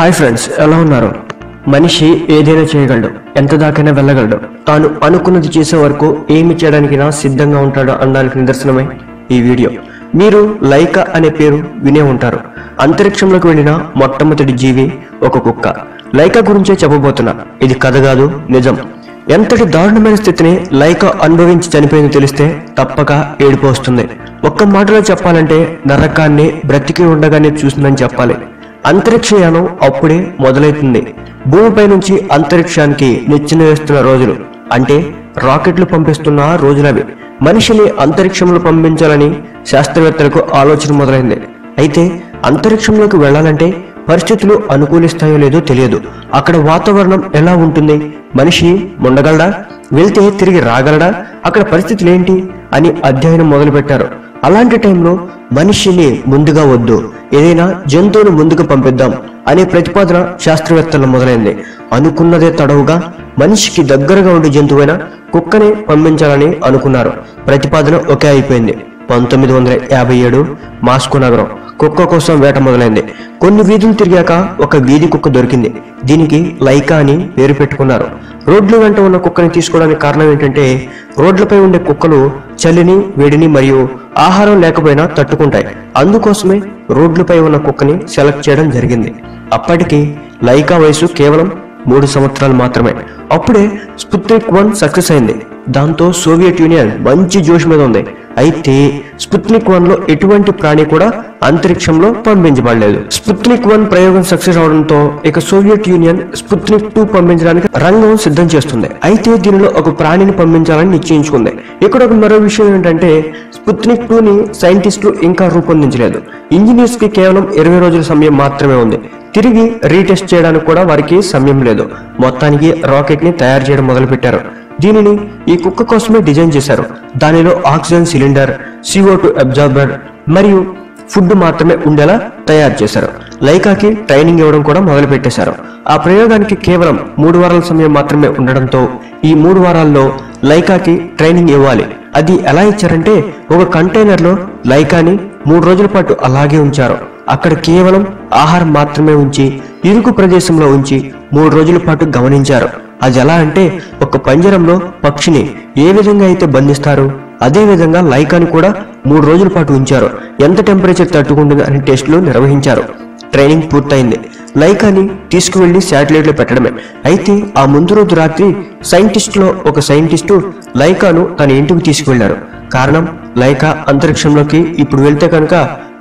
Hi friends, ఎలా ఉన్నారు? మనిషి ఏదైనా చేయగలడు, ఎంత దాకైనా వెళ్ళగలడు. తాను అనుకున్నది చేసే వరకు ఏమి చేయడానికైనా సిద్ధంగా ఉంటాడు అనడానికి నిదర్శనమే ఈ వీడియో. మీరు లైకా అనే పేరు వినే ఉంటారు. అంతరిక్షంలోకి వెళ్ళిన మొట్టమొదటి జీవి ఒక కుక్క. లైకా గురించే చెప్పబోతున్నా, ఇది కథ కాదు, నిజం. ఎంతటి దారుణమైన స్థితిని లైకా అనుభవించి చనిపోయింది తెలిస్తే తప్పక ఏడుపు వస్తుంది. ఒక్క మాటలో చెప్పాలంటే నరకాన్ని బ్రతికి ఉండగానే చూసిందని చెప్పాలి. అంతరిక్ష యానం అప్పుడే మొదలైతుంది. భూమిపై నుంచి అంతరిక్షానికి నిచ్చెన వేస్తున్న రోజులు, అంటే రాకెట్లు పంపిస్తున్న రోజులవి. మనిషిని అంతరిక్షంలో పంపించాలని శాస్త్రవేత్తలకు ఆలోచన మొదలైంది. అయితే అంతరిక్షంలోకి వెళ్లాలంటే పరిస్థితులు అనుకూలిస్తాయో లేదో తెలియదు. అక్కడ వాతావరణం ఎలా ఉంటుంది? మనిషి ఉండగలడా? వెళ్తే తిరిగి రాగలడా? అక్కడ పరిస్థితులు ఏంటి అని అధ్యయనం మొదలుపెట్టారు. అలాంటి టైంలో మనిషిని ముందుగా వద్దు, ఏదైనా జంతువును ముందుకు పంపిద్దాం అనే ప్రతిపాదన శాస్త్రవేత్తలు మొదలైంది. అనుకున్నదే తడవుగా మనిషికి దగ్గరగా ఉండే జంతువైన కుక్కని పంపించాలని అనుకున్నారు. ప్రతిపాదన ఒకే అయిపోయింది. 1957 మాస్కో నగరం కుక్క కోసం వేట మొదలైంది. కొన్ని వీధులు తిరిగాక ఒక వీధి కుక్క దొరికింది. దీనికి లైకా అని పేరు పెట్టుకున్నారు. రోడ్ల వెంట ఉన్న కుక్కని తీసుకోవడానికి కారణం ఏంటంటే, రోడ్లపై ఉండే కుక్కలు చలిని, వేడిని మరియు ఆహారం లేకపోయినా తట్టుకుంటాయి. అందుకోసమే రోడ్లపై ఉన్న కుక్కని సెలెక్ట్ చేయడం జరిగింది. అప్పటికి లైకా వయసు కేవలం 3 సంవత్సరాలు మాత్రమే. అప్పుడే స్పుత్నిక్ 1 సక్సెస్ అయింది. దాంతో సోవియట్ యూనియన్ మంచి జోష్ మీద ఉంది. అయితే స్పుత్నిక్ 1లో ఎటువంటి ప్రాణి కూడా అంతరిక్షంలో పంపించబడలేదు. స్పుత్నిక్ 1 ప్రయోగం సక్సెస్ అవడంతో ఇక సోవియట్ యూనియన్ స్పుత్నిక్ 2 పంపించడానికి రంగం సిద్ధం చేస్తుంది. అయితే దీనిలో ఒక ప్రాణిని పంపించాలని నిశ్చయించుకుంది. ఇక్కడ ఒక మరో విషయం ఏంటంటే, స్పుత్నిక్ 2ని సైంటిస్టులు ఇంకా రూపొందించలేదు. ఇంజనీర్స్ కి కేవలం 20 రోజుల సమయం మాత్రమే ఉంది. తిరిగి రీటెస్ట్ చేయడానికి కూడా వారికి సమయం లేదు. మొత్తానికి రాకెట్ ని తయారు చేయడం మొదలుపెట్టారు. దీనిని ఈ కుక్క కోసమే డిజైన్ చేశారు. దానిలో ఆక్సిజన్ సిలిండర్, CO2 అబ్జార్బర్ మరియు ఫుడ్ మాత్రమే ఉండేలా తయారు చేశారు. లైకాకి ట్రైనింగ్ ఇవ్వడం కూడా మొదలు పెట్టేశారు. ఆ ప్రయోగానికి కేవలం 3 వారాల సమయం మాత్రమే ఉండడంతో ఈ 3 వారాల్లో లైకాకి ట్రైనింగ్ ఇవ్వాలి. అది ఎలా ఇచ్చారంటే, ఒక కంటైనర్లో లైకాని 3 రోజుల పాటు అలాగే ఉంచారు. అక్కడ కేవలం ఆహారం మాత్రమే ఉంచి, ఇరుకు ప్రదేశంలో ఉంచి 3 రోజుల పాటు గమనించారు. అది ఎలా అంటే, ఒక పంజరంలో పక్షిని ఏ విధంగా అయితే బంధిస్తారు, అదే విధంగా లైకాని కూడా 3 రోజుల పాటు ఉంచారు. ఎంత టెంపరేచర్ తట్టుకుంటుంది అనే టెస్టులు నిర్వహించారు. ట్రైనింగ్ పూర్తయింది. లైకాని తీసుకువెళ్లి శాటిలైట్లో పెట్టడమే. అయితే ఆ ముందు రోజు రాత్రి సైంటిస్టులో ఒక సైంటిస్టు లైకాను తన ఇంటికి తీసుకువెళ్లారు. కారణం, లైకా అంతరిక్షంలోకి ఇప్పుడు వెళ్తే కనుక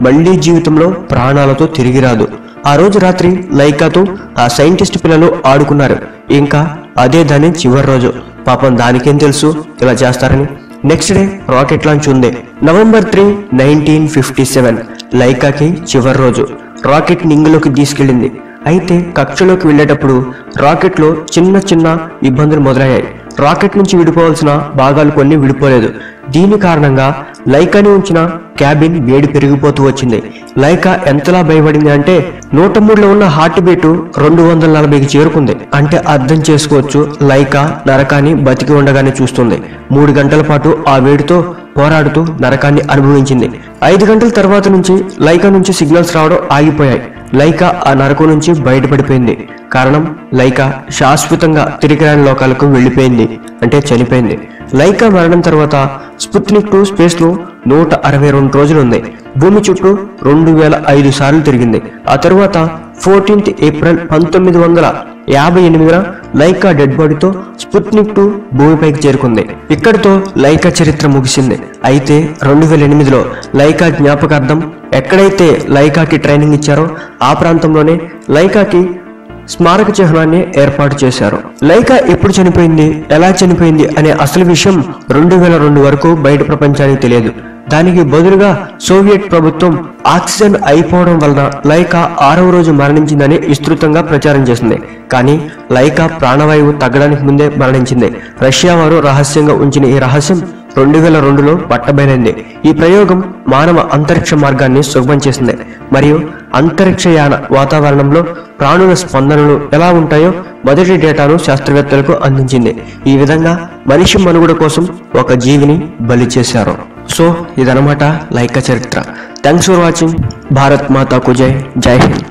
మళ్లీ జీవితంలో ప్రాణాలతో తిరిగి రాదు. ఆ రోజు రాత్రి లైకాతో ఆ సైంటిస్ట్ పిల్లలు ఆడుకున్నారు. ఇంకా అదే దాని చివరి రోజు. పాపం దానికేం తెలుసు ఇలా చేస్తారని. నెక్స్ట్ డే రాకెట్ లాంచ్ ఉంది. నవంబర్ 3, 1957 లైకాకి చివరి రోజు. రాకెట్ నింగిలోకి తీసుకెళ్లింది. అయితే కక్షలోకి వెళ్లేటప్పుడు రాకెట్ లో చిన్న చిన్న ఇబ్బందులు మొదలయ్యాయి. రాకెట్ నుంచి విడిపోవాల్సిన భాగాలు కొన్ని విడిపోలేదు. దీని కారణంగా లైకాని ఉంచిన క్యాబిన్ వేడి పెరిగిపోతూ వచ్చింది. లైకా ఎంతలా భయపడింది అంటే, 103లో ఉన్న హార్ట్ బీట్ 240కి చేరుకుంది. అంటే అర్థం చేసుకోవచ్చు, లైకా నరకాన్ని బతికి ఉండగానే చూస్తుంది. 3 గంటల పాటు ఆ వేడితో పోరాడుతూ నరకాన్ని అనుభవించింది. 5 గంటల తర్వాత నుంచి లైకా నుంచి సిగ్నల్స్ రావడం ఆగిపోయాయి. లైకా ఆ నరకం నుంచి బయటపడిపోయింది. కారణం, లైకా శాశ్వతంగా తిరిగి రాని లోకాలకు వెళ్లిపోయింది, అంటే చనిపోయింది. లైకా మరణం తర్వాత స్పుత్నిక్ 2 స్పేస్ లో 162 రోజులు ఉంది. భూమి చుట్టూ 2005 సార్లు తిరిగింది. ఆ తర్వాత 14 ఏప్రిల్ 1958న లైకా డెడ్ బాడీతో స్పుత్నిక్ 2 భూమిపైకి చేరుకుంది. ఇక్కడితో లైకా చరిత్ర ముగిసింది. అయితే 2008లో లైకా జ్ఞాపకార్థం ఎక్కడైతే లైకాకి ట్రైనింగ్ ఇచ్చారో ఆ ప్రాంతంలోనే లైకాకి స్మారక చిహ్నాన్ని ఏర్పాటు చేశారు. లైకా ఎప్పుడు చనిపోయింది, ఎలా చనిపోయింది అనే అసలు విషయం 2002 వరకు బయట ప్రపంచానికి తెలియదు. దానికి బదులుగా సోవియట్ ప్రభుత్వం ఆక్సిజన్ అయిపోవడం వలన లైకా 6వ రోజు మరణించిందని విస్తృతంగా ప్రచారం చేసింది. కానీ లైకా ప్రాణవాయువు తగ్గడానికి ముందే మరణించింది. రష్యా వారు రహస్యంగా ఉంచిన ఈ రహస్యం 2002లో పట్టబయలైంది. ఈ ప్రయోగం మానవ అంతరిక్ష మార్గాన్ని సుగమం చేసింది మరియు అంతరిక్ష యాన వాతావరణంలో ప్రాణుల స్పందనలు ఎలా ఉంటాయో మొదటి డేటాను శాస్త్రవేత్తలకు అందించింది. ఈ విధంగా మనిషి మనుగడ కోసం ఒక జీవిని బలి చేశారు. సో ఇదనమాట లైకా చరిత్ర. Thanks for watching. Bharat Mata కు జై. జై హింద్.